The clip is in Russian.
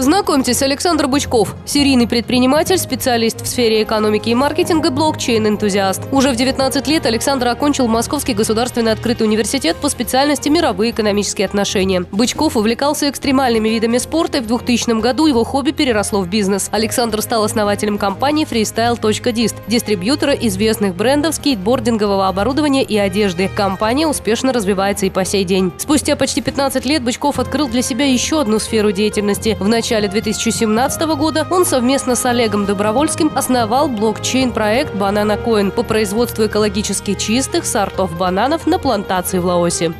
Знакомьтесь, Александр Бычков, серийный предприниматель, специалист в сфере экономики и маркетинга, блокчейн-энтузиаст. Уже в 19 лет Александр окончил Московский государственный открытый университет по специальности мировые экономические отношения. Бычков увлекался экстремальными видами спорта, и в 2000 году его хобби переросло в бизнес. Александр стал основателем компании Freestyle.dist, дистрибьютора известных брендов скейтбордингового оборудования и одежды. Компания успешно развивается и по сей день. Спустя почти 15 лет Бычков открыл для себя еще одну сферу деятельности. В начале 2017 года он совместно с Олегом Добровольским основал блокчейн-проект Banana Coin по производству экологически чистых сортов бананов на плантации в Лаосе.